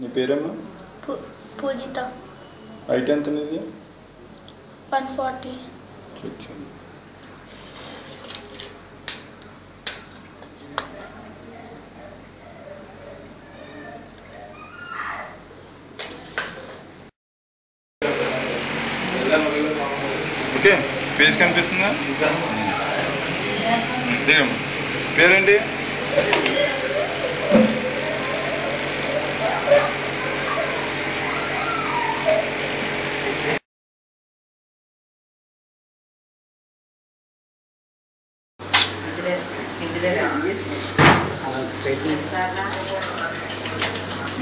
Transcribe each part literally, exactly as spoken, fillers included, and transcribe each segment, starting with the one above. नी पेरेमा पूजिता। Height ఎంత నీది? one forty। ठीक है। ओके, पेज కనిపిస్తుందా? దేమ పేరేంటి?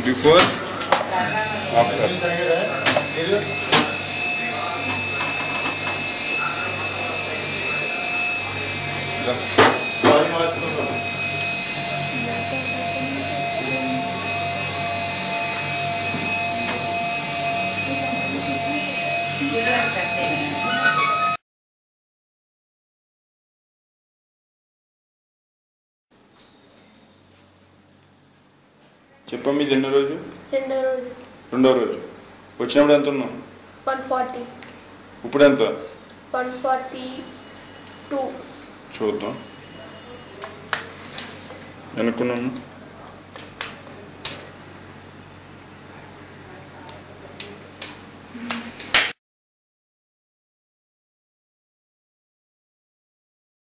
Before, after. చెప్పమ్మ ఇది ఎన్నో రోజు? రెండో రోజు. రెండో రోజు వచ్చినప్పుడు ఎంత ఉన్నావు? one forty. ఇప్పుడు ఎంత? one forty-two. చూద్దాం. వెనక్కున్నాను.